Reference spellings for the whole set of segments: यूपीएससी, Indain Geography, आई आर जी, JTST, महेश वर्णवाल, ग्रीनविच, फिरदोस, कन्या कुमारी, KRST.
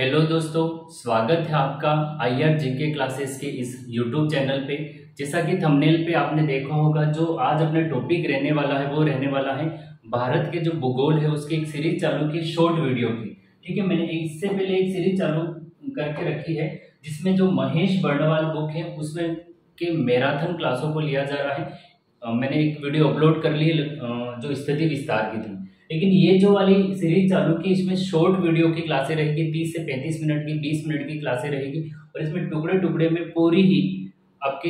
Hello दोस्तों, स्वागत है आपका आई आर जी के क्लासेस के इस यूट्यूब चैनल पे। जैसा कि थंबनेल पे आपने देखा होगा, जो आज अपने टॉपिक रहने वाला है वो रहने वाला है भारत के जो भूगोल है उसकी एक सीरीज चालू की शॉर्ट वीडियो की। ठीक है, मैंने इससे पहले एक सीरीज चालू करके रखी है जिसमें जो महेश वर्णवाल बुक है उसमें के मैराथन क्लासों को लिया जा रहा है। मैंने एक वीडियो अपलोड कर ली जो स्थिति विस्तार की थी, लेकिन ये जो वाली सीरीज चालू की इसमें शॉर्ट वीडियो की क्लासें रहेगी, 30 से 35 मिनट की, 20 मिनट की क्लासें रहेगी और इसमें टुकड़े टुकड़े में पूरी ही आपके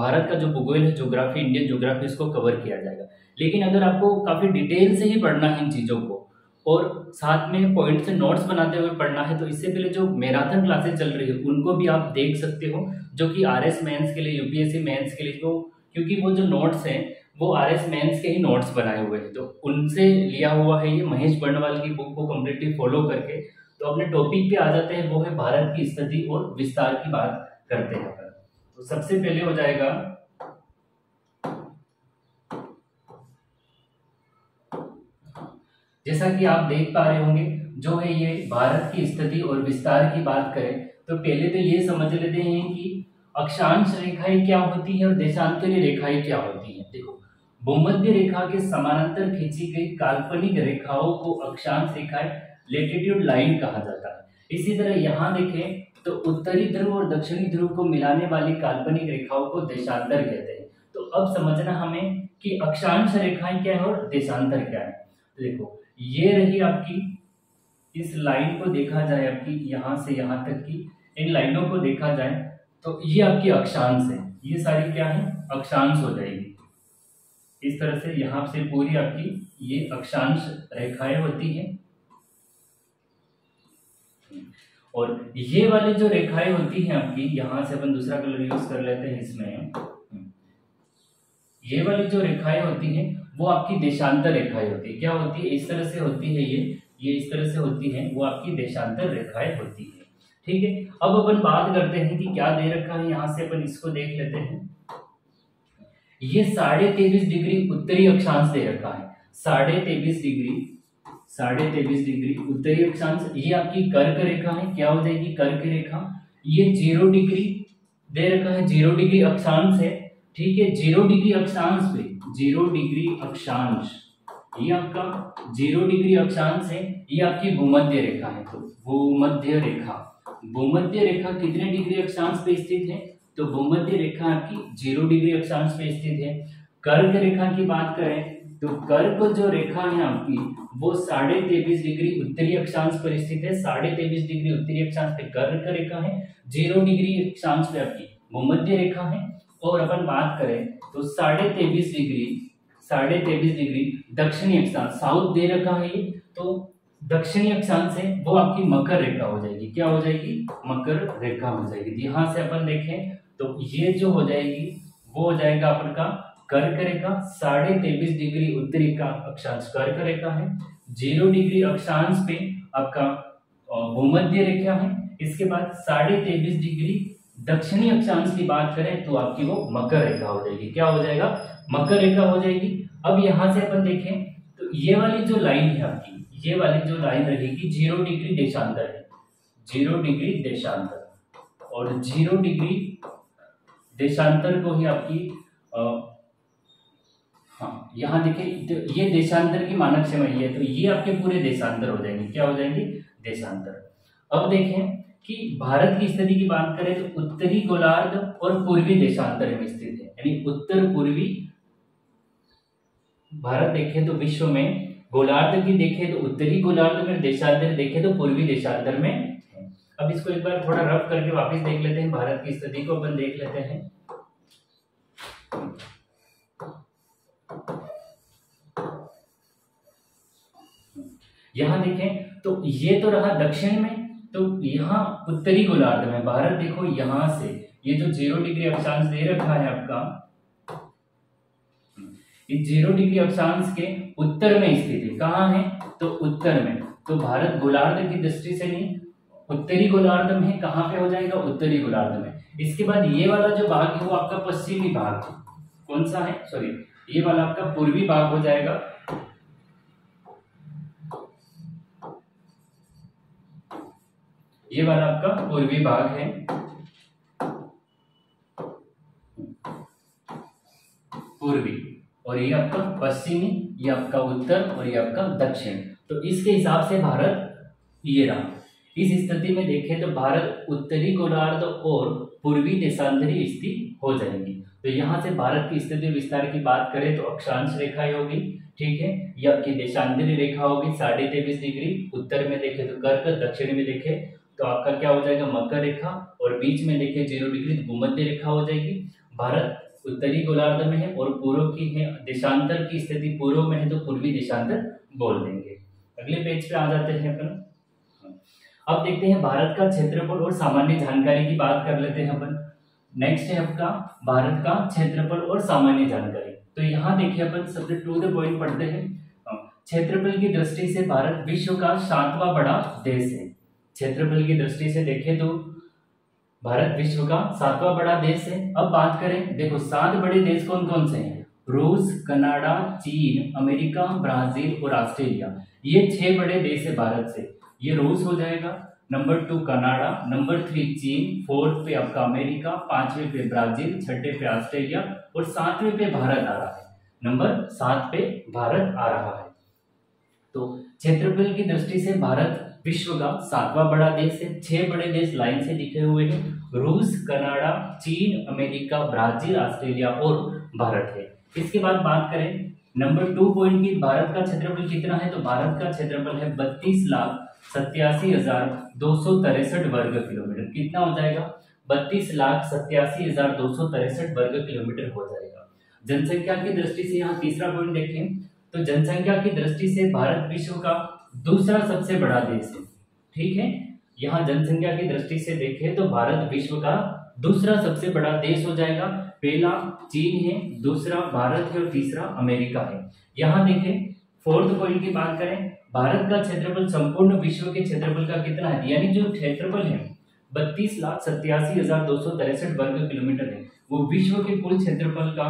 भारत का जो भूगोल है, ज्योग्राफी, इंडियन ज्योग्राफी, इसको कवर किया जाएगा। लेकिन अगर आपको काफ़ी डिटेल से ही पढ़ना है इन चीज़ों को और साथ में पॉइंट से नोट्स बनाते हुए पढ़ना है, तो इससे पहले जो मैराथन क्लासेज चल रही है उनको भी आप देख सकते हो, जो कि आरएस मेंस के लिए, यूपीएससी मेंस के लिए, तो क्योंकि वो जो नोट्स हैं वो आरएस मेंस के ही नोट्स बनाए हुए हैं, तो उनसे लिया हुआ है ये। महेश वर्णवाल की बुक को कम्प्लीटली फॉलो करके तो अपने टॉपिक पे आ जाते हैं, वो है भारत की स्थिति और विस्तार की बात करते हैं। तो सबसे पहले हो जाएगा जैसा कि आप देख पा रहे होंगे जो है ये भारत की स्थिति और विस्तार की बात करें तो पहले तो ये समझ लेते हैं कि अक्षांश रेखाएं क्या होती है और देशांतरीय रेखाएं क्या होती है। देखो, भूमध्य रेखा के समानांतर खींची गई काल्पनिक रेखाओं को अक्षांश रेखाएं, लैटिट्यूड लाइन कहा जाता है। इसी तरह यहाँ देखें तो उत्तरी ध्रुव और दक्षिणी ध्रुव को मिलाने वाली काल्पनिक रेखाओं को देशांतर कहते हैं। तो अब समझना हमें कि अक्षांश रेखाएं क्या है और देशांतर क्या है। तो देखो, ये रही आपकी, इस लाइन को देखा जाए, आपकी यहाँ से यहाँ तक की इन लाइनों को देखा जाए तो ये आपकी अक्षांश है, ये सारी क्या है, अक्षांश हो जाएगी। इस तरह से यहाँ से पूरी आपकी ये अक्षांश रेखाएं होती है और ये वाली जो रेखाएं होती हैं आपकी, यहाँ से अपन दूसरा कलर यूज कर लेते हैं इसमें, ये वाली जो रेखाएं होती हैं वो आपकी देशांतर रेखाएं होती है। क्या होती है, इस तरह से होती है, ये इस तरह से होती है, वो आपकी देशांतर रेखाएं होती है। ठीक है, अब अपन बात करते हैं कि क्या दे रखा है, यहाँ से अपन इसको देख लेते हैं। ये 23.5 डिग्री उत्तरी अक्षांश दे रखा है, 23.5 डिग्री उत्तरी अक्षांश, ये आपकी कर्क रेखा है। क्या हो जाएगी, कर्क रेखा। ये 0 डिग्री दे रखा है, 0 डिग्री अक्षांश है। ठीक है, 0 डिग्री अक्षांश पे, 0 डिग्री अक्षांश, ये आपका 0 डिग्री अक्षांश है, ये आपकी भूमध्य रेखा है। तो भूमध्य रेखा, भूमध्य रेखा कितने डिग्री अक्षांश पे स्थित है, तो भूमध्य रेखा आपकी 0 डिग्री अक्षांश पे स्थित है। कर्क रेखा की बात करें तो कर्क जो रेखा है आपकी वो 23.5 डिग्री उत्तरी अक्षांश पर स्थित है, 23.5 डिग्री उत्तरी अक्षांश पे कर्क रेखा है, 0 डिग्री अक्षांश पे आपकी भूमध्य रेखा है। और अपन बात करें तो 23.5 डिग्री दक्षिणी अक्षांश, साउथ दे रखा है ये, तो दक्षिणी अक्षांश है वो आपकी मकर रेखा हो जाएगी। क्या हो जाएगी, मकर रेखा हो जाएगी। यहाँ से अपन देखें तो ये जो हो जाएगी वो हो जाएगा आपका कर्क रेखा, 23.5 डिग्री उत्तरी का अक्षांश कर्क रेखा है, 0 डिग्री अक्षांश पे आपका भूमध्य रेखा है। इसके बाद 23.5 डिग्री दक्षिणी अक्षांश की बात करें तो आपकी वो मकर रेखा हो जाएगी। क्या हो जाएगा, मकर रेखा हो जाएगी। अब यहाँ से अपन देखें तो ये वाली जो लाइन है आपकी, ये वाली जो लाइन रहेगी 0 डिग्री देशांतर है, 0 डिग्री देशांतर, और 0 डिग्री देशांतर को ही आपकी हाँ यहाँ देखिए तो ये देशांतर की मानक सीमा है, तो ये आपके पूरे देशांतर हो जाएंगे। क्या हो जाएंगे, देशांतर। अब देखें कि भारत की स्थिति की बात करें तो उत्तरी गोलार्ध और पूर्वी देशांतर में स्थित है, यानी उत्तर पूर्वी भारत देखें तो विश्व में गोलार्ध की देखें तो उत्तरी गोलार्ध में, देशांतर देखें तो पूर्वी देशांतर में। अब इसको एक बार थोड़ा रफ करके वापस देख लेते हैं, भारत की स्थिति को अपन देख लेते हैं। यहां देखें तो ये तो रहा दक्षिण में, तो यहाँ उत्तरी गोलार्ध में भारत देखो, यहां से ये जो 0 डिग्री अक्षांश दे रखा है आपका, इस 0 डिग्री अक्षांश के उत्तर में स्थित है। कहाँ है, तो उत्तर में। तो भारत गोलार्ध की दृष्टि से नहीं, उत्तरी गोलार्ध में। कहाँ पे हो जाएगा, उत्तरी गोलार्ध में। इसके बाद ये वाला जो भाग है वो आपका पश्चिमी भाग है, कौन सा है, सॉरी ये वाला आपका पूर्वी भाग हो जाएगा। ये वाला आपका पूर्वी भाग है। पूर्वी और ये आपका पश्चिमी, ये आपका उत्तर और ये आपका दक्षिण। तो इसके हिसाब से भारत ये रहा। इस स्थिति में देखें तो भारत उत्तरी गोलार्ध और पूर्वी देशांतरी स्थिति हो जाएंगी। तो यहाँ से भारत की स्थिति विस्तार की बात करें तो अक्षांश रेखा ही होगी, ठीक है, ये आपकी देशांतरी रेखा होगी 23.5 डिग्री। उत्तर में देखें तो कर्क, दक्षिण में देखें तो आपका क्या हो जाएगा मकर रेखा, और बीच में देखें 0 डिग्री भूमध्य रेखा हो जाएगी। भारत उत्तरी गोलार्ध में है और पूर्व की है, देशांतर की स्थिति पूर्व में है तो पूर्वी देशांतर बोल देंगे। अगले पेज पे आ जाते हैं अपन। अब देखते हैं भारत का क्षेत्रफल और सामान्य जानकारी की बात कर लेते हैं अपन। नेक्स्ट है आपका भारत का क्षेत्रफल और सामान्य जानकारी। तो यहाँ देखिए अपन सबसे टू द पॉइंट पढ़ते हैं। क्षेत्रफल की दृष्टि से भारत विश्व का 7वां बड़ा देश है। क्षेत्रफल की दृष्टि से देखें तो भारत विश्व का 7वां बड़ा देश है। अब बात करें, देखो 7 बड़े देश कौन कौन से हैं? रूस, कनाडा, चीन, अमेरिका, ब्राजील और ऑस्ट्रेलिया। ये 6 बड़े देश है भारत से। ये रूस हो जाएगा, नंबर 2 कनाडा, नंबर 3 चीन, 4th पे आपका अमेरिका, 5वें पे ब्राजील, 6ठे पे ऑस्ट्रेलिया और 7वें पे भारत आ रहा है। नंबर 7 पे भारत आ रहा है। तो क्षेत्रफल की दृष्टि से भारत विश्व का 7वां बड़ा देश है। 6 बड़े देश लाइन से लिखे हुए हैं, रूस, कनाडा, चीन, अमेरिका, ब्राजील, ऑस्ट्रेलिया और भारत है। इसके बाद बात करें नंबर 2 पॉइंट की, भारत का क्षेत्रफल कितना है? तो भारत का क्षेत्रफल है 32,87,263 वर्ग किलोमीटर। कितना हो जाएगा? 32,87,263 वर्ग किलोमीटर हो जाएगा। जनसंख्या की दृष्टि से यहाँ तीसरा पॉइंट देखें तो जनसंख्या की दृष्टि से भारत विश्व का दूसरा सबसे बड़ा देश है, ठीक है। यहाँ जनसंख्या की दृष्टि से देखें तो भारत विश्व का दूसरा सबसे बड़ा देश हो जाएगा। पहला चीन है, दूसरा भारत है और तीसरा अमेरिका है। यहाँ देखें 4th पॉइंट की बात करें, भारत का क्षेत्रफल संपूर्ण विश्व के क्षेत्रफल का कितना है? यानी जो क्षेत्रफल है 32,87,263 वर्ग किलोमीटर है, वो विश्व के कुल क्षेत्रफल का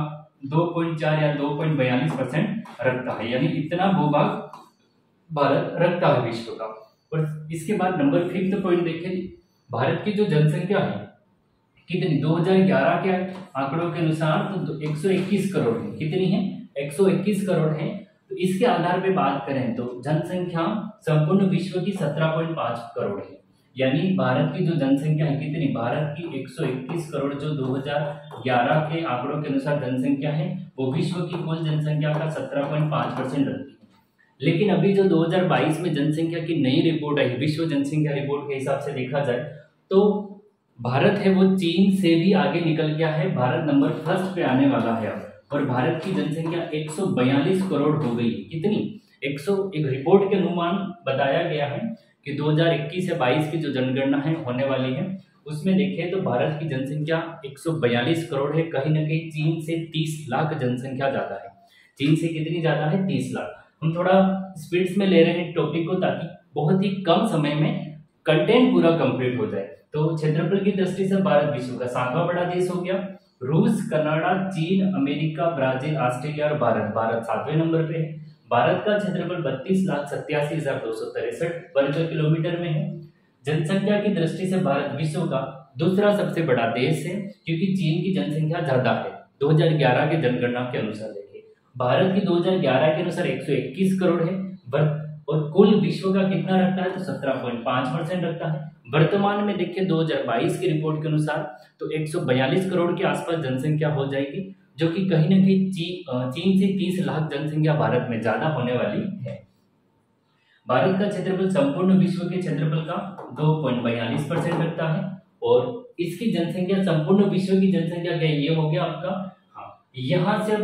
2.4 या 2.42% रखता है। यानी इतना भूभाग भारत रखता है विश्व का। और इसके बाद नंबर 5 पॉइंट देखें, भारत की जो जनसंख्या है कितनी, 2011 के आंकड़ों के अनुसार तो 121 करोड़ है। कितनी है? 121 करोड़ है। तो इसके आधार पे बात करें तो जनसंख्या संपूर्ण विश्व की 17.5 करोड़ है। यानी भारत की जो जनसंख्या है कितनी, भारत की 121 करोड़ जो 2011 के आंकड़ों के अनुसार जनसंख्या है, वो विश्व की कुल जनसंख्या का 17.5% रखती है। लेकिन अभी जो 2022 में जनसंख्या की नई रिपोर्ट आई, विश्व जनसंख्या रिपोर्ट के हिसाब से देखा जाए तो भारत है वो चीन से भी आगे निकल गया है। भारत नंबर 1 पे आने वाला है और भारत की जनसंख्या 142 करोड़ हो गई है। कितनी? 101। रिपोर्ट के अनुमान बताया गया है कि 2021 से 22 की जो जनगणना है होने वाली है, उसमें देखें तो भारत की जनसंख्या 142 करोड़ है। कहीं ना कहीं चीन से 30 लाख जनसंख्या ज़्यादा है। चीन से कितनी ज़्यादा है? 30 लाख। हम थोड़ा स्पीड्स में ले रहे हैं टॉपिक को ताकि बहुत ही कम समय में कंटेंट पूरा कंप्लीट हो जाए। तो क्षेत्रफल की दृष्टि से भारत विश्व का 7वां बड़ा देश हो गया। रूस, कनाडा, चीन, अमेरिका, ब्राजील, ऑस्ट्रेलिया और भारत 7वें नंबर पे है। भारत का क्षेत्रफल 32,87,263 वर्ग किलोमीटर में है। जनसंख्या की दृष्टि से भारत विश्व का दूसरा सबसे बड़ा देश है, क्योंकि चीन की जनसंख्या ज्यादा है 2011 के जनगणना के अनुसार। भारत की 2011 के अनुसार 121 करोड़ है और कुल विश्व का कितना रखता है? तो 17.5% रखता है। वर्तमान में देखिए 2022 की रिपोर्ट के अनुसार तो 142 करोड़ के आसपास जनसंख्या हो जाएगी, जो कि कहीं ना कहीं चीन से 30 लाख जनसंख्या भारत में ज्यादा होने वाली है। भारत का क्षेत्रफल संपूर्ण विश्व के क्षेत्रफल का 2.42% रखता है और इसकी जनसंख्या संपूर्ण विश्व की जनसंख्या क्या ये हो गया आपका। हाँ, यहाँ से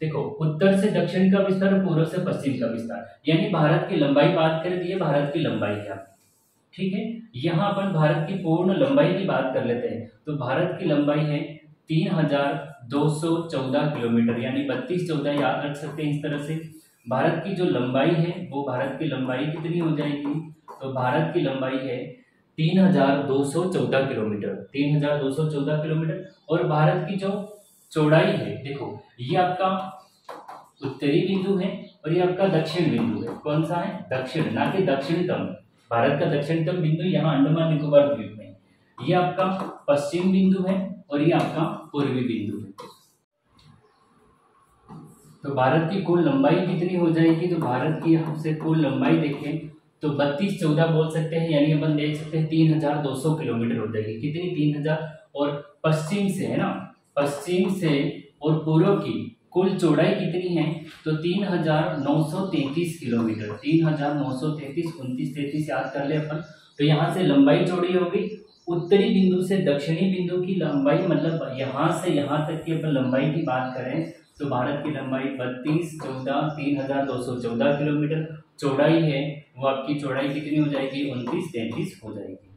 देखो उत्तर से दक्षिण का विस्तार, पूर्व से पश्चिम का विस्तार। यानी भारत की लंबाई बात करें तो ये भारत की लंबाई है, ठीक है। यहाँ अपन भारत की पूर्ण लंबाई की बात कर लेते हैं तो भारत की लंबाई है 3,214 किलोमीटर। यानी 32,14 याद रख सकते हैं इस तरह से। भारत की जो लंबाई है वो भारत की लंबाई कितनी हो जाएगी? तो भारत की लंबाई है 3,214 किलोमीटर, 3,214 किलोमीटर। और भारत की जो चौड़ाई है, देखो ये आपका उत्तरी बिंदु है और ये आपका दक्षिण बिंदु है। कौन सा है? दक्षिण, ना कि दक्षिणतम। भारत का दक्षिणतम बिंदु यहाँ अंडमान निकोबार द्वीप में है, ये आपका पश्चिम बिंदु है और ये आपका पूर्वी बिंदु है। तो भारत की कुल लंबाई कितनी हो जाएगी, तो भारत की हमसे कुल लंबाई देखें तो 32/14 बोल सकते हैं, यानी अपन देख सकते हैं 3200 किलोमीटर हो जाएगी। कितनी 3000, और पश्चिम से है ना, पश्चिम से और पूर्व की कुल चौड़ाई कितनी है तो 3933 किलोमीटर, 3933 2933 याद कर ले अपन। तो यहाँ से लंबाई चौड़ी हो गई, उत्तरी बिंदु से दक्षिणी बिंदु की लंबाई, मतलब यहाँ से यहाँ तक की अपन लंबाई की बात करें तो भारत की लंबाई 32/14 3214 किलोमीटर, चौड़ाई है वो आपकी चौड़ाई कितनी हो जाएगी 2933 हो जाएगी।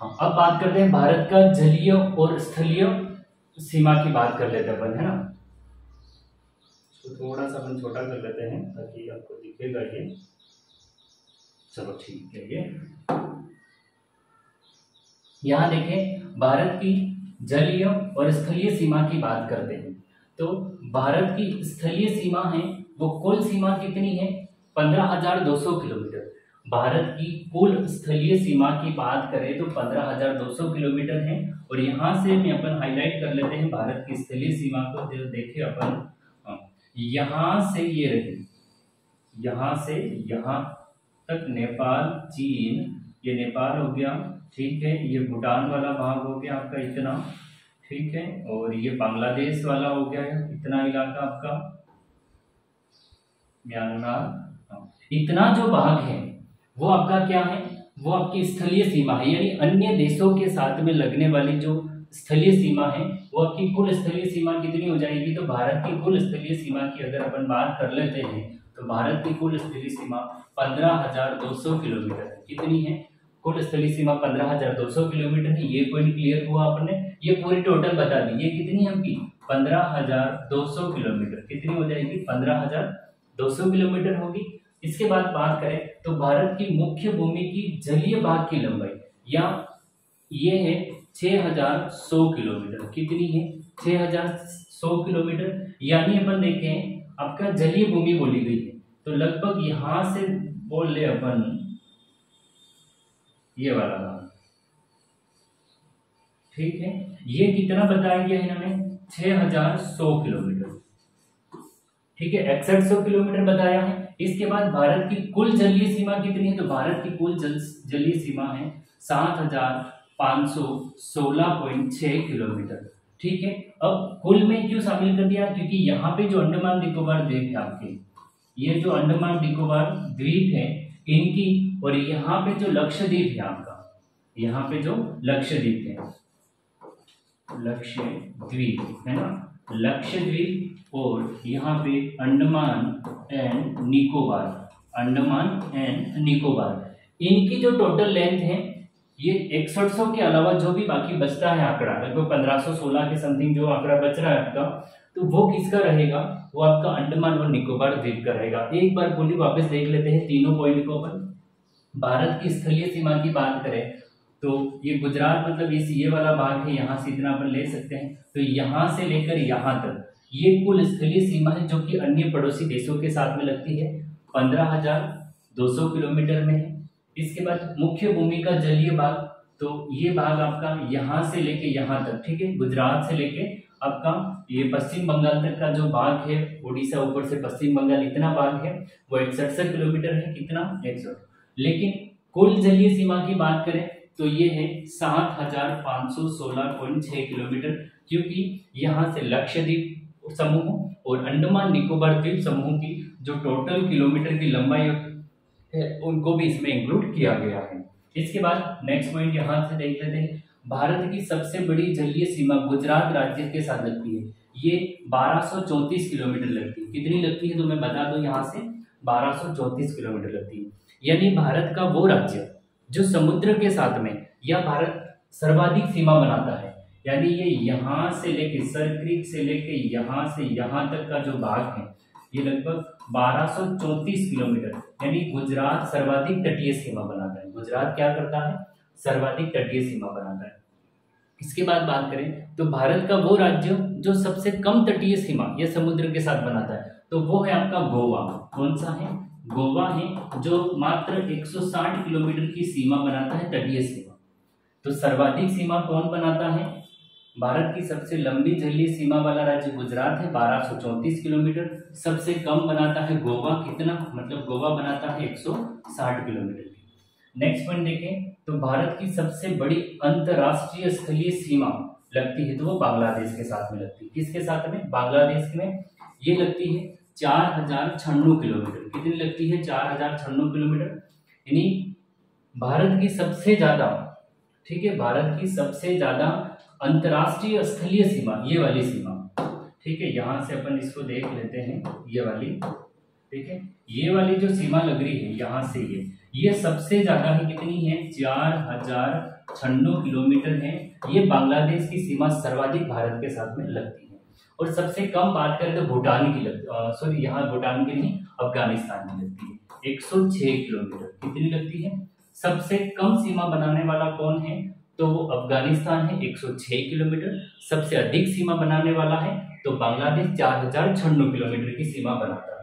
हाँ, अब बात करते हैं भारत का जलीय और स्थलीय सीमा की बात कर लेते हैं अपन, है ना। तो थोड़ा सा अपन छोटा कर लेते हैं ताकि आपको दिखेगा ये, चलो ठीक है। ये यहाँ देखें भारत की जलीय और स्थलीय सीमा की बात करते हैं, तो भारत की स्थलीय सीमा है वो कुल सीमा कितनी है 15200 किलोमीटर। भारत की कुल स्थलीय सीमा की बात करें तो 15200 किलोमीटर है, और यहाँ से मैं अपन हाईलाइट कर लेते हैं भारत की स्थलीय सीमा को। देखिए अपन यहाँ से ये रही, यहाँ से यहाँ तक नेपाल चीन, ये नेपाल हो गया, ठीक है, ये भूटान वाला भाग हो गया आपका इतना, ठीक है, और ये बांग्लादेश वाला हो गया है इतना इलाका आपका, म्यांमार, इतना जो भाग है वो आपका क्या है, वो आपकी स्थलीय सीमा है। यानी अन्य देशों के साथ में लगने वाली जो स्थलीय सीमा है वो आपकी कुल स्थलीय सीमा कितनी हो जाएगी, तो भारत की कुल स्थलीय सीमा की अगर अपन बात कर लेते हैं तो भारत की कुल स्थलीय सीमा 15200 किलोमीटर है। कितनी है कुल स्थलीय सीमा 15200 किलोमीटर है, ये पॉइंट क्लियर हुआ आपने, ये पूरी टोटल बता दी, ये कितनी है आपकी 15200 किलोमीटर, कितनी हो जाएगी 15200 किलोमीटर होगी। इसके बाद बात करें तो भारत की मुख्य भूमि की जलीय भाग की लंबाई या ये है 6100 किलोमीटर। कितनी है 6100 किलोमीटर, यानी अपन देखें आपका जलीय भूमि बोली गई है तो लगभग यहाँ से बोल ले अपन ये वाला भाग, ठीक है, ये कितना बताया गया है इन्होंने 6100 किलोमीटर, ठीक है, 6100 किलोमीटर बताया है। इसके बाद भारत की कुल जलीय सीमा कितनी है, तो भारत की कुल जलीय सीमा है 7516.6 किलोमीटर, ठीक है। अब कुल में क्यों शामिल कर दिया, क्योंकि यहाँ पे जो अंडमान निकोबार द्वीप है आपके, ये जो अंडमान निकोबार द्वीप है इनकी, और यहाँ पे जो लक्षद्वीप है आपका, यहाँ पे जो लक्षद्वीप है, लक्षद्वीप है ना, लक्षद्वीप, और यहाँ पे अंडमान एंड निकोबार, अंडमान एंड निकोबार, इनकी जो टोटल लेंथ है ये 6100 के अलावा जो भी बाकी बचता है आंकड़ा, लगभग 1516 के समथिंग जो आंकड़ा बच रहा है आपका, तो वो किसका रहेगा, वो आपका अंडमान और निकोबार द्वीप का रहेगा। एक बार बोली वापस देख लेते हैं तीनों पॉइंट को अपन। भारत की स्थलीय सीमा की बात करें तो ये गुजरात, मतलब इस ये वाला भाग है, यहाँ से इतना अपन ले सकते हैं, तो यहाँ से लेकर यहाँ तक ये कुल स्थलीय सीमा है जो कि अन्य पड़ोसी देशों के साथ में लगती है, 15200 किलोमीटर में है। इसके बाद मुख्य भूमि का जलीय भाग, तो ये भाग आपका यहाँ से लेके यहाँ तक, ठीक है, गुजरात से लेके आपका ये पश्चिम बंगाल तक का जो भाग है, उड़ीसा ऊपर से पश्चिम बंगाल, इतना भाग है वो 6100 किलोमीटर है। कितना 6100, लेकिन कुल जलीय सीमा की बात करें तो ये है 7516.6 किलोमीटर, क्योंकि यहाँ से लक्षद्वीप समूह और अंडमान निकोबार द्वीप समूह की जो टोटल किलोमीटर की लंबाई है उनको भी इसमें इंक्लूड किया गया है। इसके बाद नेक्स्ट पॉइंट यहाँ से देख लेते हैं, भारत की सबसे बड़ी जलीय सीमा गुजरात राज्य के साथ लगती है, ये 1234 किलोमीटर लगती है। कितनी लगती है, तो मैं बता दूँ, यहाँ से 1234 किलोमीटर लगती है, यानी भारत का वो राज्य जो समुद्र के साथ में या भारत सर्वाधिक सीमा बनाता है, यानी ये यहाँ से लेके सरक्रीक से लेके यहाँ से यहाँ तक का जो भाग है ये लगभग 1234 किलोमीटर, यानी गुजरात सर्वाधिक तटीय सीमा बनाता है। गुजरात क्या करता है, सर्वाधिक तटीय सीमा बनाता है। इसके बाद बात करें तो भारत का वो राज्य जो सबसे कम तटीय सीमा या समुद्र के साथ बनाता है, तो वो है आपका गोवा। कौन सा है, गोवा है जो मात्र 160 किलोमीटर की सीमा बनाता है, तटीय सीमा। तो सर्वाधिक सीमा कौन बनाता है? भारत की सबसे लंबी जलीय सीमा वाला राज्य गुजरात है, 1234 किलोमीटर। सबसे कम बनाता है गोवा, कितना मतलब गोवा बनाता है 160 किलोमीटर। नेक्स्ट पॉइंट देखें तो भारत की सबसे बड़ी अंतर्राष्ट्रीय स्थलीय सीमा लगती है तो वो बांग्लादेश के साथ में लगती है। किसके साथ में? बांग्लादेश में। ये लगती है 4096 किलोमीटर। कितनी लगती है? 4096 किलोमीटर। यानी भारत की सबसे ज़्यादा, ठीक है, भारत की सबसे ज़्यादा अंतर्राष्ट्रीय स्थलीय सीमा ये वाली सीमा, ठीक है। यहाँ से अपन इसको देख लेते हैं, ये वाली, ठीक है, ये वाली जो सीमा लग रही है यहाँ से ये सबसे ज़्यादा है। कितनी है? 4096 किलोमीटर है। ये बांग्लादेश की सीमा सर्वाधिक भारत के साथ में लगती है। और सबसे कम बात करें तो भूटान की लगती है, सॉरी यहाँ भूटान की नहीं, अफगानिस्तान की लगती है 106 किलोमीटर। कितनी लगती है? सबसे कम सीमा बनाने वाला कौन है? तो वो अफगानिस्तान है, 106 किलोमीटर। सबसे अधिक सीमा बनाने वाला है तो बांग्लादेश 4096 किलोमीटर की सीमा बनाता है।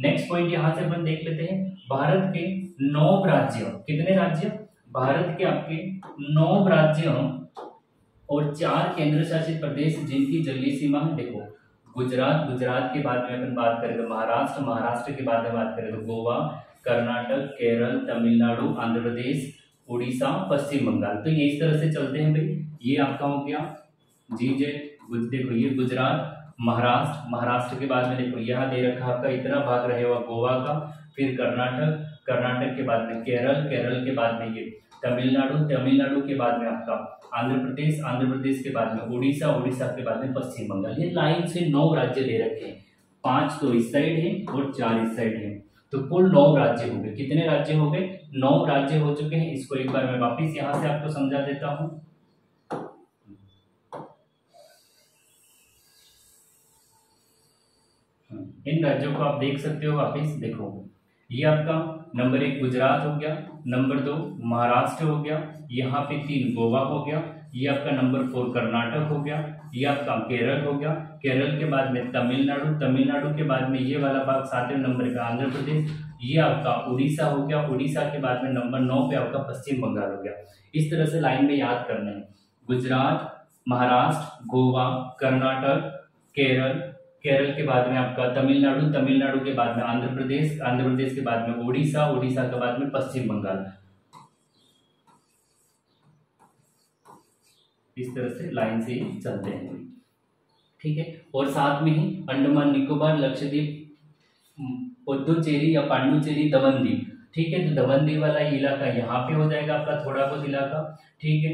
नेक्स्ट पॉइंट यहाँ से अपन देख लेते हैं, भारत के 9 राज्य, कितने राज्य? भारत के आपके 9 राज्य और 4 केंद्र शासित प्रदेश जिनकी जलीय सीमा है। देखो गुजरात, गुजरात के बाद में अपन बात करें तो महाराष्ट्र, महाराष्ट्र के बाद में बात करें तो गोवा, कर्नाटक, केरल, तमिलनाडु, आंध्र प्रदेश, उड़ीसा, पश्चिम बंगाल। तो ये इस तरह से चलते हैं भाई। ये आपका हो गया जी, देखो ये गुजरात, महाराष्ट्र, महाराष्ट्र के बाद में देखो यहाँ दे रखा आपका इतना भाग रहेगा गोवा का, फिर कर्नाटक, कर्नाटक के बाद में केरल, केरल के बाद में ये तमिलनाडु, तमिलनाडु के बाद में आपका आंध्र प्रदेश, आंध्र प्रदेश के बाद में उड़ीसा, उड़ीसा के बाद में पश्चिम बंगाल। ये लाइन से 9 राज्य दे रखे हैं, 5 तो इस साइड है और 4 इस साइड है, तो कुल 9 राज्य हो गए। कितने राज्य हो गए? 9 राज्य हो चुके हैं। इसको एक बार मैं वापिस यहाँ से आपको समझा देता हूँ। इन राज्यों को आप देख सकते हो वापिस, देखो ये आपका नंबर 1 गुजरात हो गया, नंबर 2 महाराष्ट्र हो गया, यहाँ पे 3 गोवा हो गया, ये आपका नंबर 4 कर्नाटक हो गया, ये आपका केरल हो गया, केरल के बाद में तमिलनाडु, तमिलनाडु के बाद में ये वाला भाग 7वें नंबर का आंध्र प्रदेश, ये आपका उड़ीसा हो गया, उड़ीसा के बाद में नंबर 9 पे आपका पश्चिम बंगाल हो गया। इस तरह से लाइन में याद करना है, गुजरात, महाराष्ट्र, गोवा, कर्नाटक, केरल, केरल के बाद में आपका तमिलनाडु, तमिलनाडु के बाद में आंध्र प्रदेश, आंध्र प्रदेश के बाद में उड़ीसा, उड़ीसा के बाद में पश्चिम बंगाल। इस तरह से लाइन से चलते हैं, ठीक है। और साथ में ही अंडमान निकोबार, लक्षद्वीप, पुदुचेरी या पांडुचेरी, दमनदीप, ठीक है। तो दमनदीप वाला इलाका यहाँ पे हो जाएगा आपका, थोड़ा बहुत इलाका, ठीक है।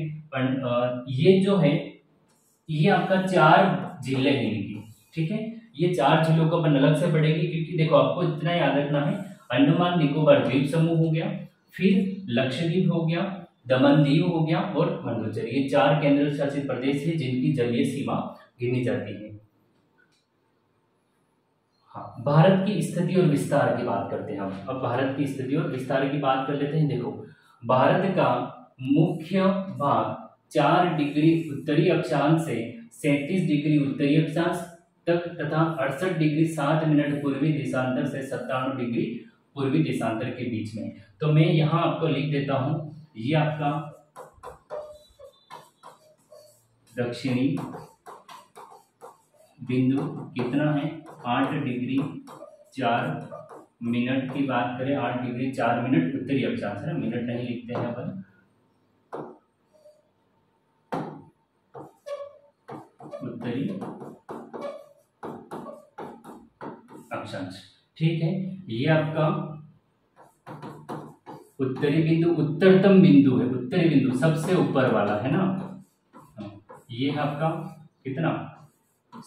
ये जो है ये आपका 4 जिले हैं इनकी, ठीक है। ये 4 जिलों को अपन अलग से पढ़ेंगे क्योंकि देखो आपको इतना याद रखना है, अंडमान निकोबार द्वीप समूह हो गया, फिर लक्षद्वीप हो गया, दमनदीव हो गया और पांडुचेरी। ये 4 केंद्र शासित प्रदेश है जिनकी जलीय सीमा गिनी जाती है। हाँ, भारत की स्थिति और विस्तार की बात करते हैं हम। अब भारत की स्थिति और विस्तार की बात कर लेते हैं। देखो भारत का मुख्य भाग 4 डिग्री उत्तरी अक्षांश से 37 डिग्री उत्तरी अक्षांश तक तथा 68 डिग्री 7 मिनट पूर्वी देशांतर से 97 डिग्री पूर्वी देशांतर के बीच में। तो मैं यहाँ आपको लिख देता हूँ, ये आपका दक्षिणी बिंदु कितना है? 8 डिग्री 4 मिनट की बात करें, 8 डिग्री 4 मिनट उत्तरी अक्षांश है, मिनट नहीं लिखते हैं अपन, उत्तरी अक्षांश, ठीक है। ये आपका उत्तरी बिंदु, उत्तरतम बिंदु है, उत्तरी बिंदु सबसे ऊपर वाला है ना। ये है आपका कितना?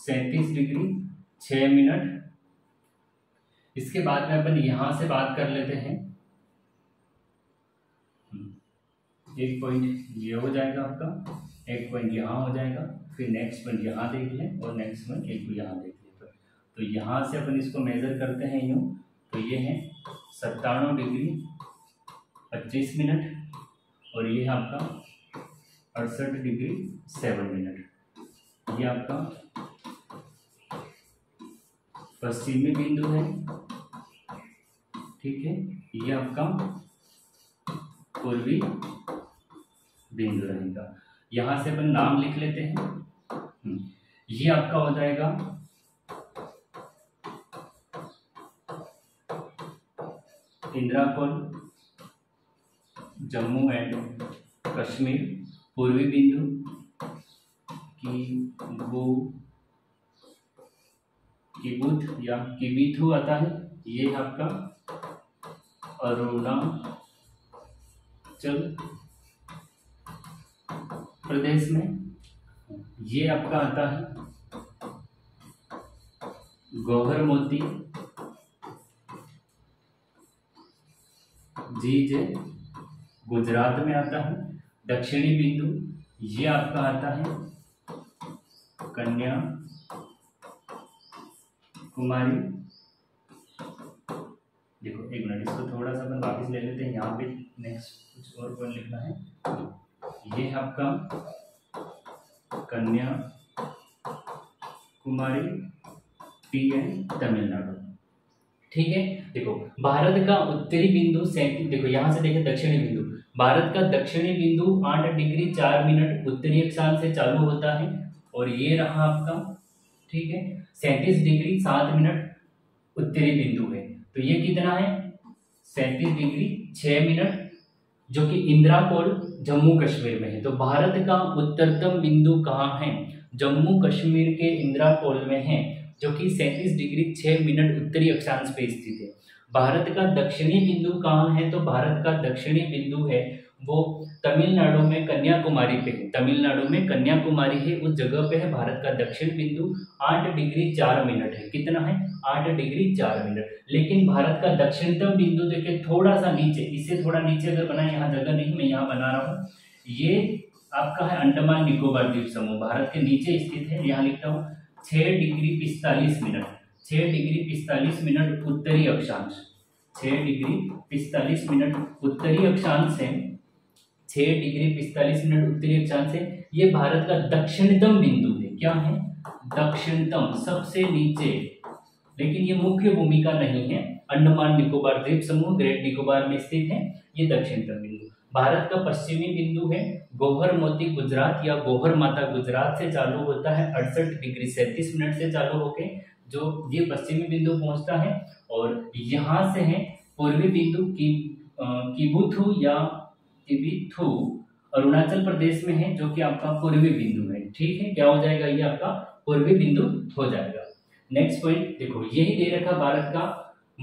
37 डिग्री 6 मिनट। इसके बाद में अपन यहां से बात कर लेते हैं, एक पॉइंट ये हो जाएगा आपका, एक पॉइंट यहाँ हो जाएगा, फिर नेक्स्ट पॉइंट यहाँ देख लें और नेक्स्ट पॉइंट एक यहाँ देख लें। तो यहाँ से अपन इसको मेजर करते हैं यूँ, तो ये है 97 डिग्री 25 मिनट और ये है आपका 68 डिग्री 7 मिनट। ये आपका पश्चिमी बिंदु है, ठीक है, ये आपका पूर्वी बिंदु रहेगा। यहां से अपन नाम लिख लेते हैं, ये आपका हो जाएगा इंदिरा कोण जम्मू एंड कश्मीर पूर्वी बिंदु किबूथ या किबीथू आता है, ये आपका अरुणाचल प्रदेश में, ये आपका आता है गौहर मोती जी जे गुजरात में आता है, दक्षिणी बिंदु ये आपका आता है कन्या कुमारी। देखो एक मिनट, इसको थोड़ा सा अपन वापस ले लेते हैं, यहाँ पे नेक्स्ट कुछ और पॉइंट लिखना है। ये आपका कन्या कुमारी PN तमिलनाडु, ठीक है। देखो भारत का उत्तरी बिंदु 37, देखो यहाँ से देखें दक्षिणी बिंदु, भारत का दक्षिणी बिंदु 8 डिग्री 4 मिनट उत्तरी अक्षांश से चालू होता है और ये रहा आपका, ठीक है, 37 डिग्री 7 मिनट उत्तरी बिंदु है। तो ये कितना है 37 डिग्री 6 मिनट, जो कि इंदिरा कोण जम्मू कश्मीर में है। तो भारत का उत्तरतम बिंदु कहाँ है, जम्मू कश्मीर के इंदिरा कोण में है, जो कि 37 डिग्री 6 मिनट उत्तरी अक्षांश पे स्थित है। भारत का दक्षिणी बिंदु कहाँ है, तो भारत का दक्षिणी बिंदु है वो तमिलनाडु में कन्याकुमारी पे है, तमिलनाडु में कन्याकुमारी है, उस जगह पे है भारत का दक्षिण बिंदु, 8 डिग्री 4 मिनट है। कितना है 8 डिग्री 4 मिनट। लेकिन भारत का दक्षिणतम बिंदु देखिए थोड़ा सा नीचे, इससे थोड़ा नीचे अगर बनाए, यहाँ जगह नहीं मैं यहाँ बना रहा हूँ, ये आपका है अंडमान निकोबार द्वीप समूह, भारत के नीचे स्थित है। यहाँ लिखता हूँ 6 डिग्री 45 मिनट, 6 डिग्री 45 मिनट उत्तरी अक्षांश, 6 डिग्री 45 मिनट उत्तरी अक्षांश से, 6 डिग्री 45 मिनट उत्तरी अक्षांश से। ये भारत का दक्षिणतम बिंदु है, क्या है दक्षिणतम, सबसे नीचे, लेकिन ये मुख्य भूमिका नहीं है। अंडमान निकोबार द्वीप समूह ग्रेट निकोबार में स्थित है, ये दक्षिणतम बिंदु। भारत का पश्चिमी बिंदु है गौहर मोती गुजरात या गौहर माता गुजरात से चालू होता है, 68 डिग्री 37 मिनट से चालू होके जो ये पश्चिमी बिंदु पहुंचता है, और यहाँ से है पूर्वी बिंदु किबूथू या किबीथू अरुणाचल प्रदेश में है, जो कि आपका पूर्वी बिंदु है, ठीक है। क्या हो जाएगा, ये आपका पूर्वी बिंदु हो जाएगा। नेक्स्ट पॉइंट देखो, यही दे रखा भारत का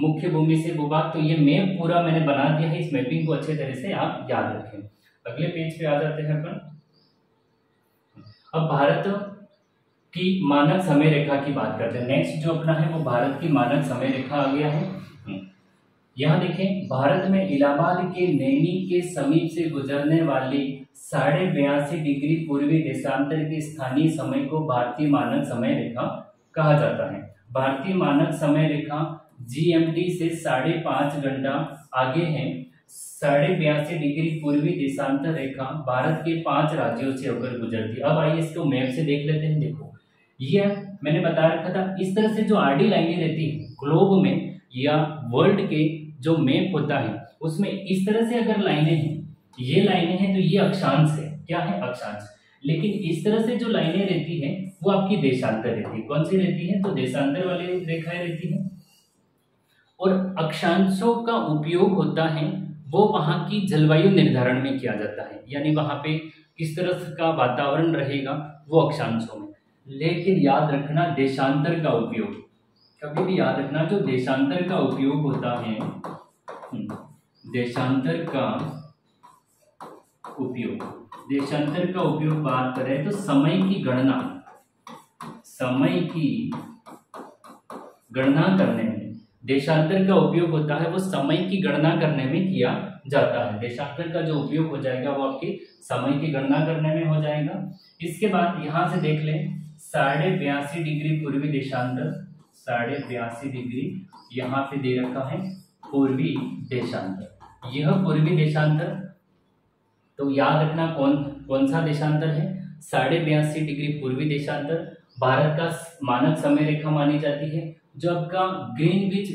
मुख्य भूमि से भूभाग, तो ये मैप पूरा मैंने बना दिया है, इस मैपिंग को अच्छे तरह से आप याद रखें। अगले पेज पे आ जाते हैं अपन, अब भारत की मानक समय रेखा की बात करते हैं। नेक्स्ट जो अपना है वो भारत की मानक समय रेखा आ गया है। यहाँ देखें, भारत में इलाहाबाद के नैनी के समीप से गुजरने वाली 82.5 डिग्री पूर्वी देशांतर के स्थानीय समय को भारतीय मानक समय रेखा कहा जाता है। भारतीय मानक समय रेखा GMT से 5.5 घंटा आगे है। 82.5 डिग्री पूर्वी देशांतर रेखा भारत के 5 राज्यों से होकर गुजरती है। अब आइए इसको मैप से देख लेते हैं। देखो ये मैंने बता रखा था, इस तरह से जो आडी लाइनें रहती है ग्लोब में या वर्ल्ड के जो मैप होता है उसमें, इस तरह से अगर लाइनें हैं, ये लाइनें हैं तो ये अक्षांश है, क्या है अक्षांश, लेकिन इस तरह से जो लाइनें रहती हैं वो आपकी देशांतर रहती है। कौन सी रहती है, तो देशांतर वाली रेखाएं रहती हैं, और अक्षांशों का उपयोग होता है वो वहाँ की जलवायु निर्धारण में किया जाता है, यानी वहाँ पे किस तरह का वातावरण रहेगा वो अक्षांशों में। लेकिन याद रखना देशांतर का उपयोग कभी भी याद रखना, जो देशांतर का उपयोग होता है, देशांतर का उपयोग, देशांतर का उपयोग बात करें तो समय की गणना, समय की गणना करने में देशांतर का उपयोग होता है, वो समय की गणना करने में किया जाता है। देशांतर का जो उपयोग हो जाएगा वो आपके समय की गणना करने में हो जाएगा। इसके बाद यहाँ से देख लें, 82.5 डिग्री पूर्वी देशांतर, 82.5 डिग्री यहाँ पे दे रखा है पूर्वी देशांतर, यह पूर्वी देशांतर। तो याद रखना कौन सा देशांतर है, 82.5 डिग्री पूर्वी देशांतर भारत का मानक समय रेखा मानी जाती है। जो आपका ग्रीनविच,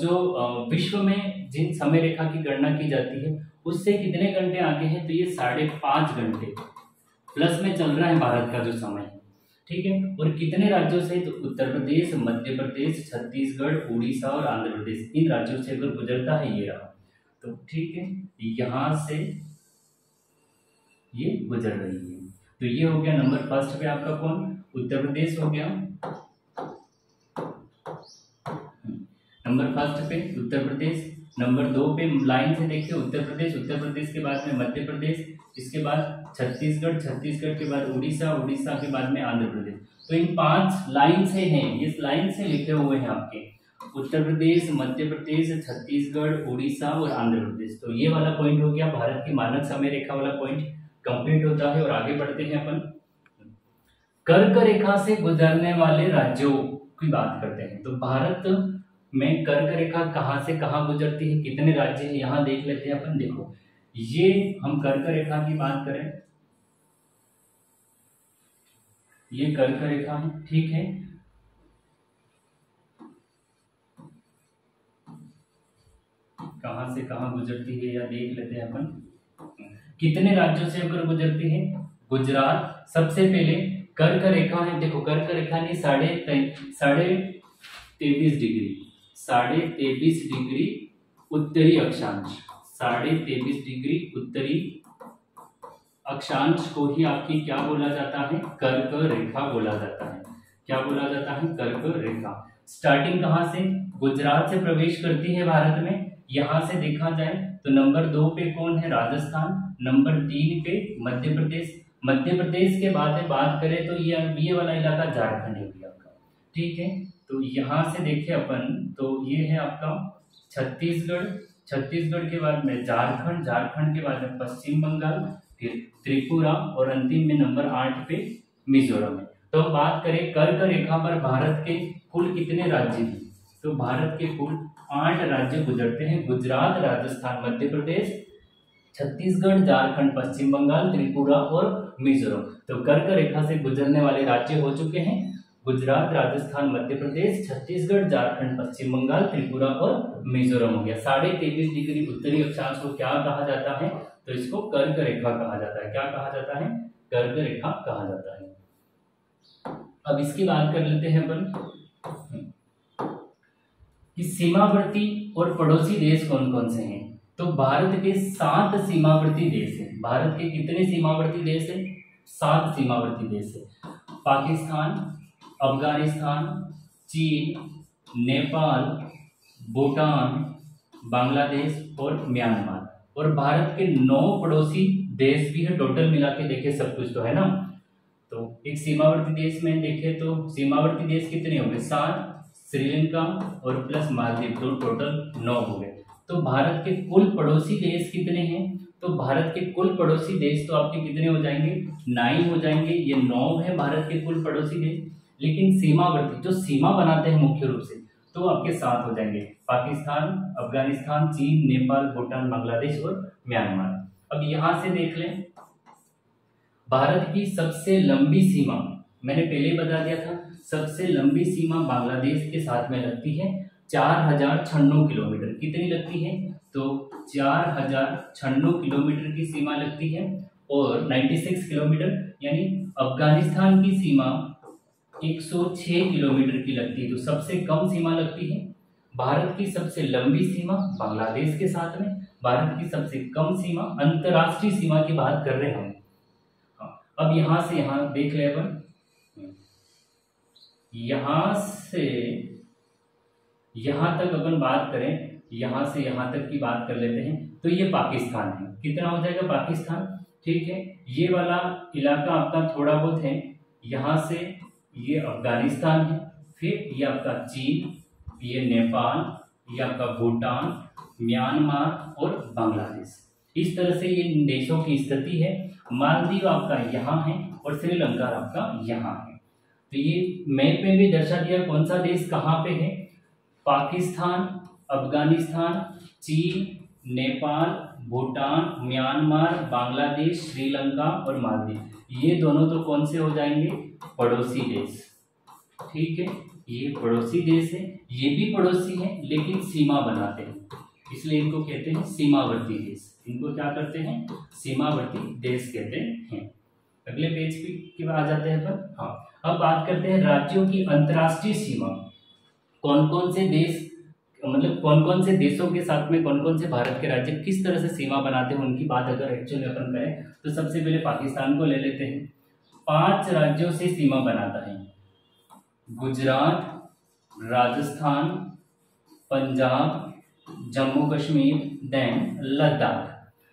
जो विश्व में जिन समय रेखा की गणना की जाती है उससे कितने घंटे आगे हैं, तो ये 5.5 घंटे प्लस में चल रहा है भारत का जो समय, ठीक है। और कितने राज्यों से, तो उत्तर प्रदेश, मध्य प्रदेश, छत्तीसगढ़, उड़ीसा और आंध्र प्रदेश, इन राज्यों से अगर गुजरता है ये रहा, तो ठीक है यहाँ से ये गुजर रही है। तो ये हो गया नंबर फर्स्ट पे आपका कौन, उत्तर प्रदेश हो गया नंबर फर्स्ट पे उत्तर प्रदेश। नंबर 2 पे लाइन से देखिए उत्तर प्रदेश, उत्तर प्रदेश के बाद में मध्य प्रदेश, इसके बाद छत्तीसगढ़, छत्तीसगढ़ के बाद उड़ीसा, उड़ीसा के बाद में आंध्र प्रदेश। तो इन 5 लाइन से हैं, ये लाइन से लिखे हुए हैं आपके उत्तर प्रदेश, मध्य प्रदेश, छत्तीसगढ़, उड़ीसा और आंध्र प्रदेश। तो ये वाला पॉइंट हो गया भारत की मानक समय रेखा वाला पॉइंट कंप्लीट होता है। और आगे बढ़ते हैं अपन कर्क रेखा से गुजरने वाले राज्यों की बात करते हैं। तो भारत में कर्क रेखा कहाँ से कहाँ गुजरती है, कितने राज्य है, यहाँ देख लेते हैं अपन। देखो ये हम कर्क रेखा की बात करें, ये कर्क रेखा है, ठीक है। कहाँ से कहाँ गुजरती है या देख लेते हैं अपन, कितने राज्यों से होकर गुजरती है। गुजरात सबसे पहले कर्क रेखा है, देखो कर्क रेखा ने 23.5 डिग्री 23.5 डिग्री उत्तरी अक्षांश, 23.5 डिग्री उत्तरी अक्षांश को ही आपकी क्या बोला जाता है, कर्क रेखा बोला जाता है। क्या बोला जाता है, कर्क रेखा। स्टार्टिंग कहाँ से, गुजरात से प्रवेश करती है भारत में। यहाँ से देखा जाए तो नंबर 2 पे कौन है, राजस्थान, नंबर 3 पे मध्य प्रदेश, मध्य प्रदेश के बाद में बात करें तो ये वाला इलाका झारखंड हो गया आपका, ठीक है। तो यहाँ से देखे अपन तो ये है आपका छत्तीसगढ़, छत्तीसगढ़ के बाद में झारखंड, झारखंड के बाद में पश्चिम बंगाल, फिर त्रिपुरा और अंतिम में नंबर 8 पे मिजोरम है। तो हम बात करें कर्क रेखा पर भारत के कुल कितने राज्य हैं, तो भारत के कुल 8 राज्य गुजरते हैं। गुजरात, राजस्थान, मध्य प्रदेश, छत्तीसगढ़, झारखंड, पश्चिम बंगाल, त्रिपुरा और मिजोरम। तो कर्क रेखा से गुजरने वाले राज्य हो चुके हैं गुजरात, राजस्थान, मध्य प्रदेश, छत्तीसगढ़, झारखंड, पश्चिम बंगाल, त्रिपुरा और मिजोरम हो गया। 23.5 डिग्री उत्तरी अक्षांश को क्या कहा जाता है, तो इसको कर्क रेखा कहा जाता है। क्या कहा जाता है, कर्क रेखा कहा जाता है। अब इसकी बात कर लेते हैं अपन कि सीमावर्ती और पड़ोसी देश कौन कौन से हैं। तो भारत के 7 सीमावर्ती देश हैं। भारत के कितने सीमावर्ती देश हैं, 7 सीमावर्ती देश हैं। पाकिस्तान, अफगानिस्तान, चीन, नेपाल, भूटान, बांग्लादेश और म्यांमार। और भारत के 9 पड़ोसी देश भी है। टोटल मिला के देखे सब कुछ तो है ना। तो एक सीमावर्ती देश में देखे तो सीमावर्ती देश कितने होंगे, 7, श्रीलंका और प्लस मालदीव, तो टोटल 9 हो गए। तो भारत के कुल पड़ोसी देश कितने हैं, तो भारत के कुल पड़ोसी देश तो आपके कितने हो जाएंगे, 9 हो जाएंगे। ये 9 है भारत के कुल पड़ोसी देश। लेकिन सीमावर्ती जो सीमा बनाते हैं मुख्य रूप से, तो आपके 7 हो जाएंगे, पाकिस्तान, अफगानिस्तान, चीन, नेपाल, भूटान, बांग्लादेश और म्यांमार। अब यहाँ से देख लें भारत की सबसे लंबी सीमा, मैंने पहले बता दिया था, सबसे लंबी सीमा बांग्लादेश के साथ में लगती है 4096 किलोमीटर। कितनी लगती है, तो 4096 किलोमीटर की सीमा लगती है। और 96 किलोमीटर यानी अफगानिस्तान की सीमा 106 किलोमीटर की लगती है। तो सबसे कम सीमा लगती है। भारत की सबसे लंबी सीमा बांग्लादेश के साथ में, भारत की सबसे कम सीमा, अंतर्राष्ट्रीय सीमा की बात कर रहे हैं हम। अब यहाँ से यहाँ देख ले अपन, यहाँ से यहाँ तक अपन बात करें, यहाँ से यहाँ तक की बात कर लेते हैं तो ये पाकिस्तान है। कितना हो जाएगा पाकिस्तान, ठीक है। ये वाला इलाका आपका थोड़ा बहुत है। यहाँ से ये अफगानिस्तान है, फिर ये आपका चीन, ये नेपाल, ये आपका भूटान, म्यांमार और बांग्लादेश। इस तरह से ये देशों की स्थिति है। मालदीव आपका यहाँ है और श्रीलंका आपका यहाँ है। तो ये मैप में भी दर्शा दिया कौन सा देश कहाँ पे है, पाकिस्तान, अफगानिस्तान, चीन, नेपाल, भूटान, म्यांमार, बांग्लादेश, श्रीलंका और मालदीव। ये दोनों तो कौन से हो जाएंगे, पड़ोसी देश, ठीक है। ये पड़ोसी देश है, ये भी पड़ोसी है लेकिन सीमा बनाते हैं। इसलिए इनको कहते हैं सीमावर्ती देश। इनको क्या करते हैं? सीमावर्ती देश कहते हैं। अगले पेज पे आ जाते हैं पर हाँ, अब बात करते हैं राज्यों की अंतर्राष्ट्रीय सीमा। कौन कौन से देश, मतलब कौन कौन से देशों के साथ में कौन कौन से भारत के राज्य किस तरह से सीमा बनाते हैं, उनकी बात अगर एक्चुअली अपन करें तो सबसे पहले पाकिस्तान को ले लेते हैं। 5 राज्यों से सीमा बनाता है, गुजरात, राजस्थान, पंजाब, जम्मू कश्मीर, देन लद्दाख।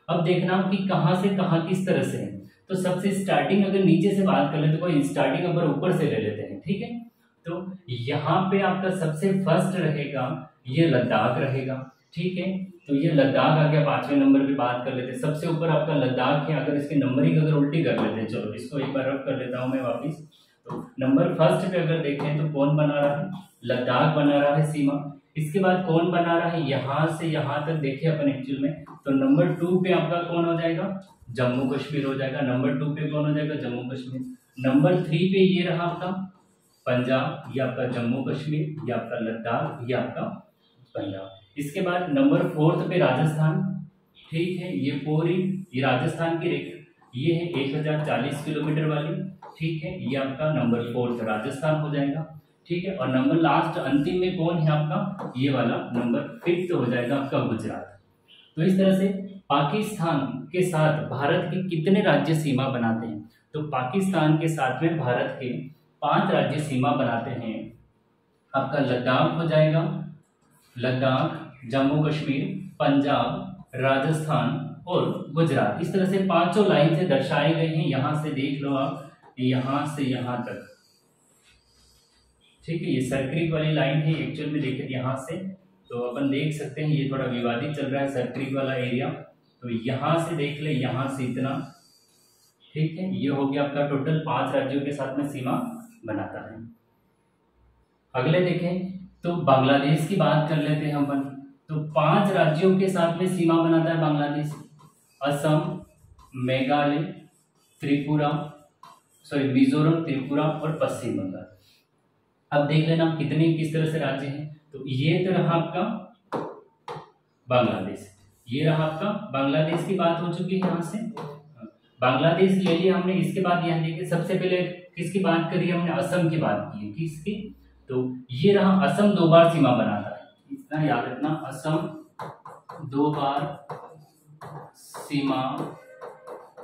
अब देखना कि कहाँ से कहाँ किस तरह से है। तो सबसे स्टार्टिंग अगर नीचे से बात कर ले तो कोई स्टार्टिंग अगर ऊपर से ले लेते हैं, ठीक है। तो यहाँ पे आपका सबसे फर्स्ट रहेगा ये लद्दाख रहेगा, ठीक है। तो ये लद्दाख आ गया, 5वें नंबर पे बात कर लेते हैं। सबसे ऊपर आपका लद्दाख है। अगर इसकी नंबरिंग अगर उल्टी कर लेते हैं, चलो इसको एक बार रफ कर लेता हूँ मैं वापस। तो नंबर फर्स्ट पे अगर देखें तो कौन बना रहा है? लद्दाख बना रहा है सीमा। इसके बाद कौन बना रहा है यहाँ से यहाँ तक देखें अपन एक्चुअल में, तो नंबर 2 पे आपका कौन हो जाएगा? जम्मू कश्मीर हो जाएगा। नंबर 2 पे कौन हो जाएगा? जम्मू कश्मीर। नंबर 3 पे ये रहा आपका पंजाब, या आपका जम्मू कश्मीर, या आपका लद्दाख, या आपका पंजाब। इसके बाद नंबर 4 पे राजस्थान, ठीक है। ये पूरी ये राजस्थान की रेखा ये है 1040 किलोमीटर वाली, ठीक है। ये आपका नंबर 4 राजस्थान हो जाएगा, ठीक है। और नंबर लास्ट अंतिम में कौन है आपका? ये वाला नंबर 5 हो जाएगा आपका गुजरात। तो इस तरह से पाकिस्तान के साथ भारत के कितने राज्य सीमा बनाते हैं? तो पाकिस्तान के साथ में भारत के 5 राज्य सीमा बनाते हैं। आपका लद्दाख हो जाएगा, लद्दाख, जम्मू कश्मीर, पंजाब, राजस्थान और गुजरात। इस तरह से 5 लाइन से दर्शाए गए हैं। यहाँ से देख लो आप, यहाँ से यहाँ तक, ठीक है। ये सर्कल वाली लाइन है एक्चुअल में, देखिए यहाँ से तो अपन देख सकते हैं ये थोड़ा विवादित चल रहा है सर्कल वाला एरिया। तो यहाँ से देख ले, यहाँ से इतना, ठीक है। ये हो गया आपका टोटल 5 राज्यों के साथ में सीमा बनाता है। अगले देखें तो बांग्लादेश की बात कर लेते हैं अपन। तो 5 राज्यों के साथ में सीमा बनाता है बांग्लादेश। असम, मेघालय, मिजोरम, त्रिपुरा और पश्चिम बंगाल। अब देख लेना कितने किस तरह से राज्य हैं। तो ये तो रहा आपका बांग्लादेश, ये रहा आपका बांग्लादेश की बात हो चुकी है। यहाँ से बांग्लादेश ले लिया हमने। इसके बाद यहाँ देखिए, सबसे पहले किसकी बात करी हमने? असम की बात की है, किसकी? तो ये रहा असम 2 बार सीमा बनाता है, इतना याद रखना। असम 2 बार सीमा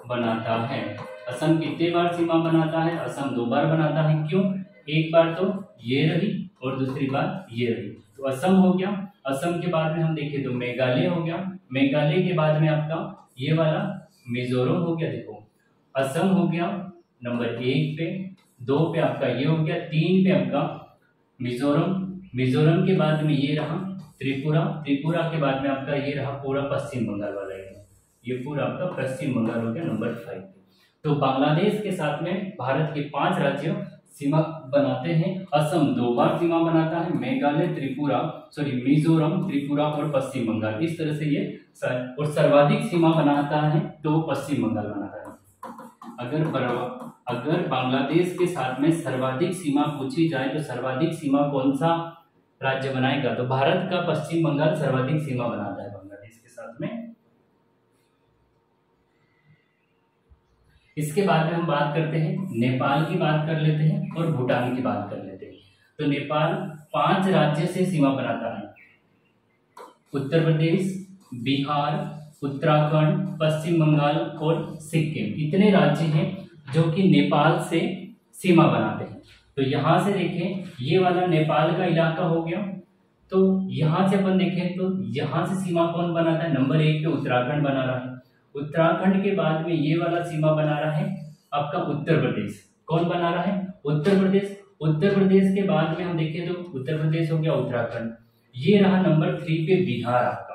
बनाता है। असम कितने बार सीमा बनाता है? असम 2 बार बनाता है। क्यों? एक बार तो ये रही और दूसरी बार ये रही। तो असम हो गया। असम के बाद में हम देखें तो मेघालय हो गया। मेघालय के बाद में आपका ये वाला मिजोरम हो गया। देखो असम हो गया नंबर 1 पे, 2 पे आपका ये हो गया, 3 पे आपका मिजोरम, मिजोरम के बाद में ये रहा त्रिपुरा, त्रिपुरा के बाद में आपका ये रहा पूरा पश्चिम बंगाल वाला एरिया, ये पूरा आपका पश्चिम बंगाल हो गया नंबर 5 पे। तो बांग्लादेश के साथ में भारत के 5 राज्यों सीमा बनाते हैं। असम 2 बार सीमा बनाता है, मेघालय, मिजोरम, त्रिपुरा और पश्चिम बंगाल। इस तरह से ये और सर्वाधिक सीमा बनाता है तो पश्चिम बंगाल बनाता है। अगर बांग्लादेश के साथ में सर्वाधिक सीमा पूछी जाए तो सर्वाधिक सीमा कौन सा राज्य बनाएगा? तो भारत का पश्चिम बंगाल सर्वाधिक सीमा बनाता है बांग्लादेश के साथ में। इसके बाद में हम बात करते हैं नेपाल की, बात कर लेते हैं और भूटान की बात कर लेते हैं। तो नेपाल 5 राज्य से सीमा बनाता है, उत्तर प्रदेश, बिहार, उत्तराखंड, पश्चिम बंगाल और सिक्किम। इतने राज्य हैं जो कि नेपाल से सीमा बनाते हैं। तो यहाँ से देखें ये वाला नेपाल का इलाका हो गया। तो यहाँ से अपन देखें तो यहाँ से सीमा कौन बनाता है? नंबर 1 पे उत्तराखंड बना रहा है। उत्तराखंड के बाद में ये वाला सीमा बना रहा है आपका उत्तर प्रदेश। कौन बना रहा है? उत्तर प्रदेश। उत्तर प्रदेश के बाद में हम देखें तो उत्तर प्रदेश हो गया, उत्तराखंड, ये रहा नंबर 3 पे बिहार आपका।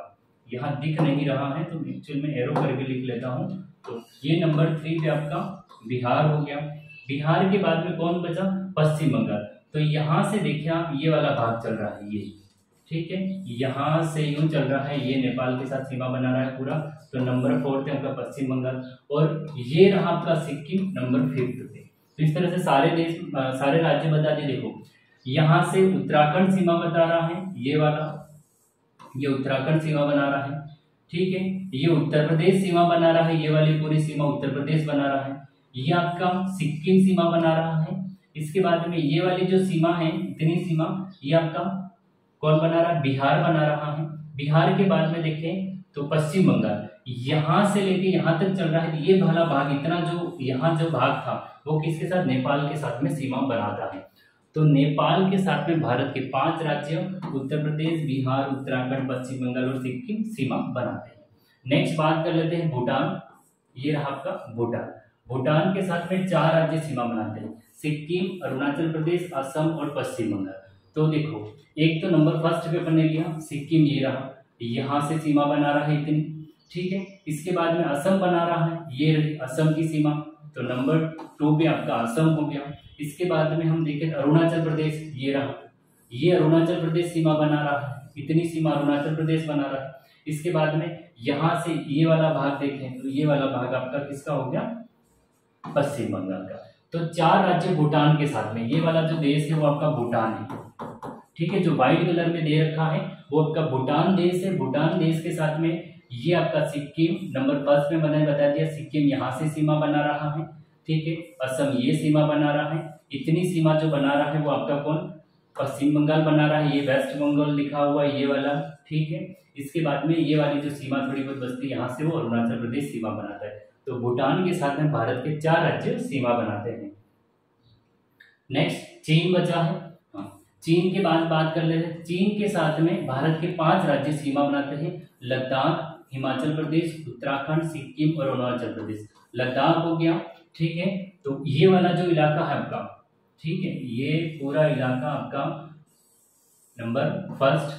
यहाँ दिख नहीं रहा है तो एक्चुअल में एरो करके लिख लेता हूँ। तो ये नंबर 3 पे आपका बिहार हो गया। बिहार के बाद में कौन बचा? पश्चिम बंगाल। तो यहाँ से देखिए आप ये वाला भाग चल रहा है ये, ठीक है। यहाँ से यूं चल रहा है, ये नेपाल के साथ सीमा बना रहा है पूरा। तो नंबर 4 पे आपका पश्चिम बंगाल और ये रहा आपका सिक्किम नंबर 5 पे। तो इस तरह से सारे राज्य बता दिए। देखो यहाँ से उत्तराखंड सीमा बता रहा है ये वाला, ये उत्तराखंड सीमा बना रहा है, ठीक है, ये उत्तर प्रदेश सीमा बना रहा है, ये वाली पूरी सीमा उत्तर प्रदेश बना रहा है, ये आपका सिक्किम सीमा बना रहा है, इसके बाद में ये वाली जो सीमा है इतनी सीमा ये आपका कौन बना रहा है, बिहार बना रहा है। बिहार के बाद में देखें तो पश्चिम बंगाल, यहाँ से लेके यहाँ तक चल रहा है ये भला भाग, इतना जो यहाँ जो भाग था वो किसके साथ, नेपाल के साथ में सीमा बनाता है। तो नेपाल के साथ में भारत के 5 राज्यों उत्तर प्रदेश, बिहार, उत्तराखंड, पश्चिम बंगाल और सिक्किम सीमा बनाते हैं। नेक्स्ट बात कर लेते हैं भूटान, ये रहा आपका भूटान। भूटान के साथ में 4 राज्य सीमा बनाते हैं, सिक्किम, अरुणाचल प्रदेश, असम और पश्चिम बंगाल। तो देखो एक तो नंबर फर्स्ट पे अपन ने लिया सिक्किम, ये रहा, यहाँ से सीमा बना रहा है इतनी, ठीक है। इसके बाद में असम बना रहा है, ये रही असम की सीमा, तो नंबर 2 पे आपका असम हो गया। इसके बाद में हम देखें अरुणाचल प्रदेश, ये रहा, ये अरुणाचल प्रदेश सीमा बना रहा है, इतनी सीमा अरुणाचल प्रदेश बना रहा है। इसके बाद में यहाँ से ये वाला भाग देखें तो ये वाला भाग आपका किसका हो गया, पश्चिम बंगाल का। तो 4 राज्य भूटान के साथ में, ये वाला जो देश है वो आपका भूटान है, ठीक है, जो व्हाइट कलर में दे रखा है वो आपका भूटान देश है। भूटान देश के साथ में ये आपका सिक्किम नंबर 1 में मैंने बता दिया, सिक्किम यहाँ से सीमा बना रहा है, ठीक है। असम ये सीमा बना रहा है, इतनी सीमा जो बना रहा है वो आपका कौन, पश्चिम बंगाल बना रहा है, ये वेस्ट बंगाल लिखा हुआ है ये वाला, ठीक है। इसके बाद में ये वाली जो सीमा थोड़ी बहुत बचती है यहाँ से वो अरुणाचल प्रदेश सीमा बनाता है। तो भूटान के साथ में भारत के 4 राज्य सीमा बनाते हैं। नेक्स्ट चीन बचा है, चीन के बाद बात कर लेते हैं। चीन के साथ में भारत के 5 राज्य सीमा बनाते हैं, लद्दाख, हिमाचल प्रदेश, उत्तराखंड, सिक्किम और अरुणाचल प्रदेश। लद्दाख हो गया, ठीक है, तो ये वाला जो इलाका है आपका, ठीक है, ये पूरा इलाका आपका नंबर 1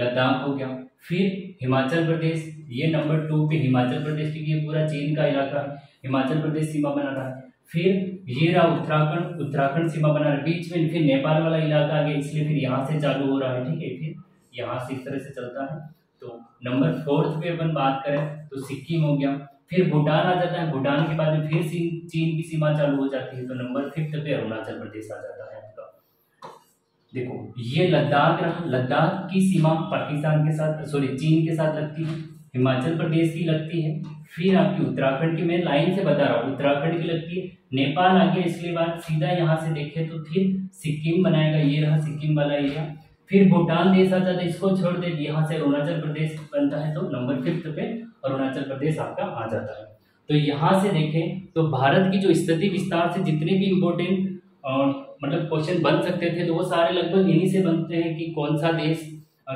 लद्दाख हो गया। फिर हिमाचल प्रदेश, ये नंबर 2 पे हिमाचल प्रदेश, क्योंकि ये पूरा चीन का इलाका है, हिमाचल प्रदेश सीमा बना रहा है। फिर ये रहा उत्तराखंड, उत्तराखंड सीमा बना रहा है, बीच में फिर नेपाल वाला इलाका आ गया, इसलिए फिर यहाँ से चालू हो रहा है, ठीक है, फिर यहाँ से इस तरह से चलता है। तो नंबर 4 पे अपन बात करें तो सिक्किम हो गया, फिर भूटान आ जाता है, भूटान के बाद में फिर चीन की सीमा चालू हो जाती है, तो नंबर 5 पे अरुणाचल प्रदेश आ जाता है आपका। देखो ये लद्दाख रहा, लद्दाख की सीमा पाकिस्तान के साथ, सॉरी, चीन के साथ लगती है, हिमाचल प्रदेश की लगती है, फिर आपकी उत्तराखंड की, मैं लाइन से बता रहा हूँ, उत्तराखंड की लगती है, नेपाल आ गया, इसके बाद सीधा यहाँ से देखें तो फिर सिक्किम बनाएगा, ये रहा सिक्किम वाला एरिया, फिर भूटान देश आता है, इसको छोड़ दे, यहाँ से अरुणाचल प्रदेश बनता है, तो नंबर 5 पे अरुणाचल प्रदेश आपका आ जाता है। तो यहाँ से देखें तो भारत की जो स्थिति विस्तार से जितने भी इम्पोर्टेंट मतलब क्वेश्चन बन सकते थे तो वो सारे लगभग इन्हीं से बनते हैं कि कौन सा देश,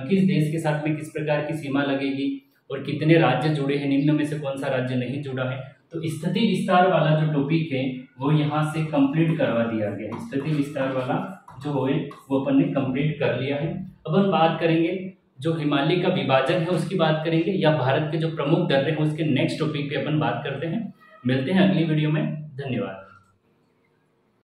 किस देश के साथ में किस प्रकार की सीमा लगेगी और कितने राज्य जुड़े हैं, निम्न में से कौन सा राज्य नहीं जुड़ा है। तो स्थिति विस्तार वाला जो टॉपिक है वो यहाँ से कंप्लीट करवा दिया गया है, स्थिति विस्तार वाला जो हो वो अपन ने कंप्लीट कर लिया है। अब हम बात करेंगे जो हिमालय का विभाजन है उसकी बात करेंगे, या भारत के जो प्रमुख दर्रे हैं उसके नेक्स्ट टॉपिक पे अपन बात करते हैं। मिलते हैं अगली वीडियो में, धन्यवाद।